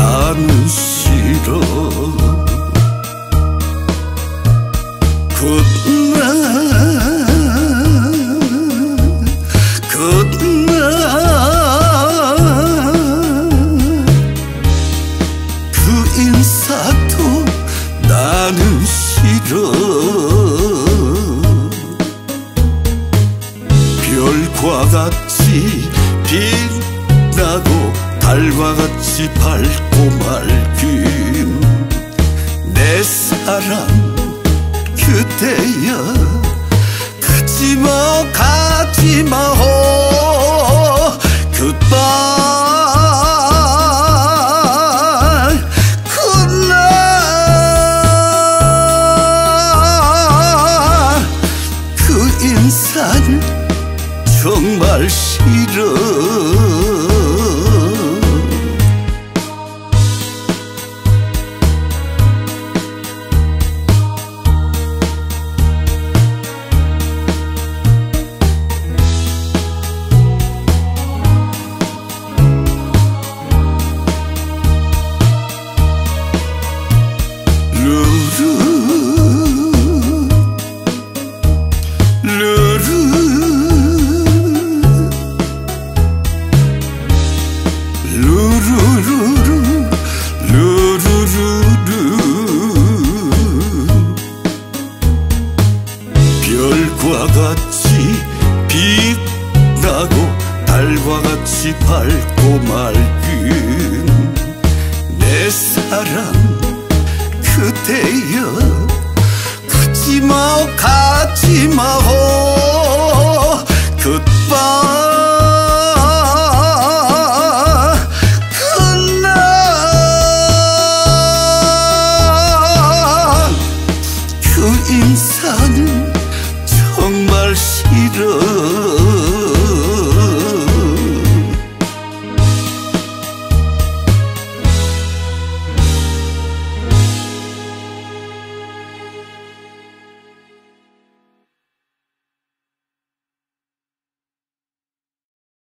난 싫어. 그 인사도 나는 싫어. 별과 같이 빛나고 달과 같이 밝고 맑은 내 사랑 그대여, 가지마 가지마 오 굿바이 굿나잇. 그 인사는 정말 싫어. 별과 같이 빛나고 달과 같이 밝고 맑은 내 사랑 그대여, 가지마 가지마 오 굿바이.